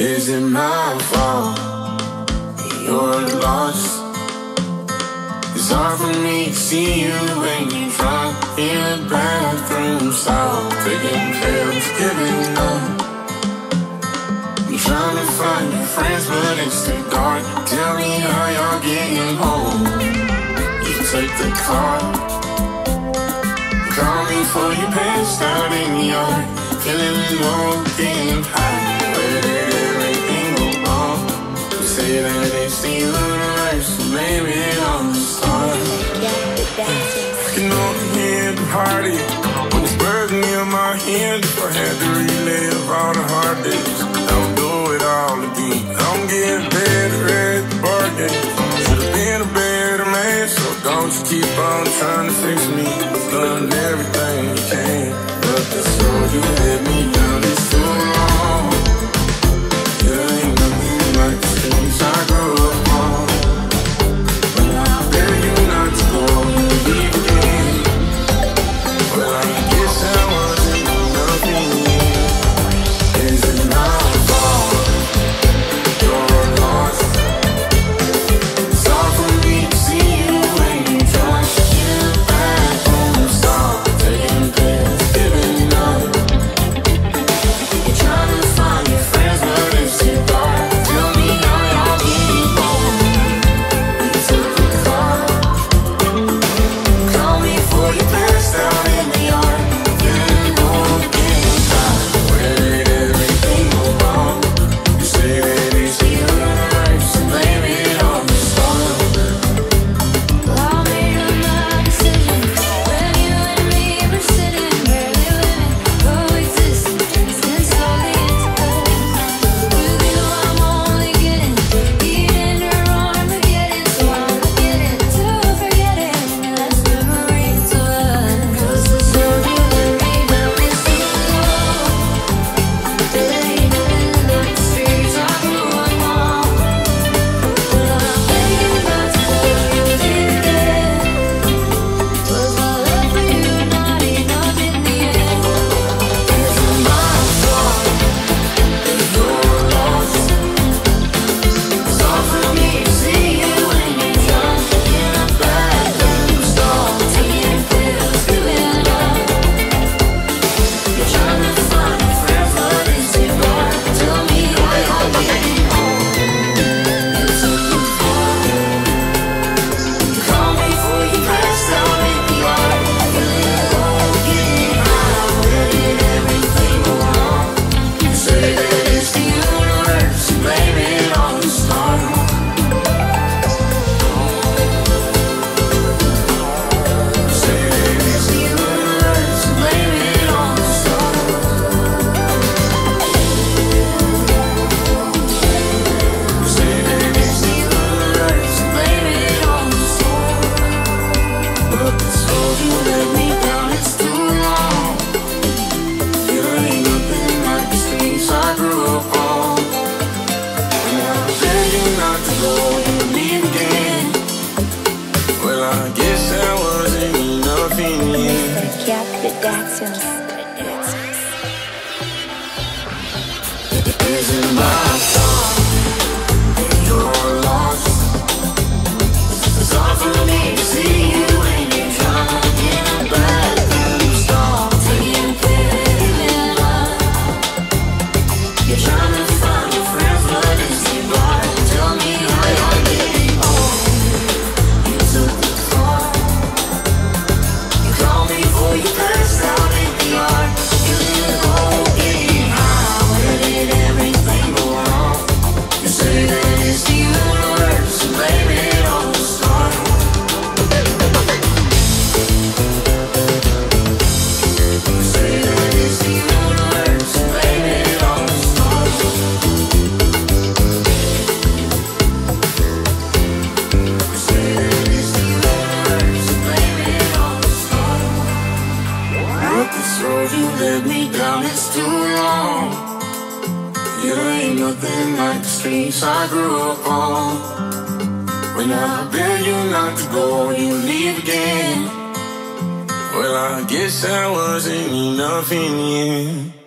Is it my fault that you're lost? It's hard for me to see you when you try in the bathroom. Stop taking pills, giving up. You're trying to find your friends, but it's too dark. Tell me how you're getting home. You take the car, call me for your pants out in the yard. Feeling low, feeling high, where did everything go wrong? You say that it's the universe, so maybe I'm the star. I can only hear the party when it's burning in my hand. If I had to relive all the hard days, I'll do it all again. I'm getting better at the bargain. Should've been a better man, so don't you keep on trying to fix me. I've done everything you can, but the road you let me down is too long. There ain't nothing like the things I grew up on. But I beg you not to go and leave again. Well, I guess I wasn't nothing. Is it my fault? You're lost. It's hard for me to see you when you try to get back home. Stop taking pills, giving up. You're trying to find your friends, but it's too dark. Tell me how y'all getting home. You took the car, call me for your pants out in the yard. Feeling old, getting tired. Where did everything go wrong? You say that it's the universe, so blame it on the storm. I made up my decision when you and me were sitting, barely living, coexisting since all these times. With you, I'm only getting eating her Armageddon, so I'm forgetting to forget it. And that's memories of us. 'Cause this road you let me down is too long. There ain't nothing like the streets I grew up on. But I beg you not to go and leave again. Was my love for you not enough in the end? Is it my fault that you're lost? It's hard for me to see you when you try to get back. Stop taking pills, giving up. You're trying to find your friends, but it's too dark. Tell me how you're getting home. You took the car, call me for your pants out in the yard. Feeling low, getting high, where did everything go wrong? You say that it's the universe, you blame it on the storm. Say that it's the universe, you blame it on the storm. Say that it's the universe, you blame it on the storm. But this road you let me down is too long. There ain't nothing like the things I grew up on. And I beg you not to go and leave again. Well, I guess I wasn't enough in the end. Is it my fault that you're lost? It's hard for me to see you when you try to get back. Stop taking pills, giving up. You're trying to find your friends, but it's too dark. Tell me how you're getting home. You took the car, call me for your pants out in the yard. Feeling old, getting high, where did everything go wrong? You say that it's the universe, so blame it on the storm. You say that it's the universe, so blame it on the storm. You say that it's the universe, so blame it on the storm. But this road you led me down is too long. There ain't nothing like the streets I grew up on. When I beg you not to go, you leave again. Well, I guess I wasn't enough in the end.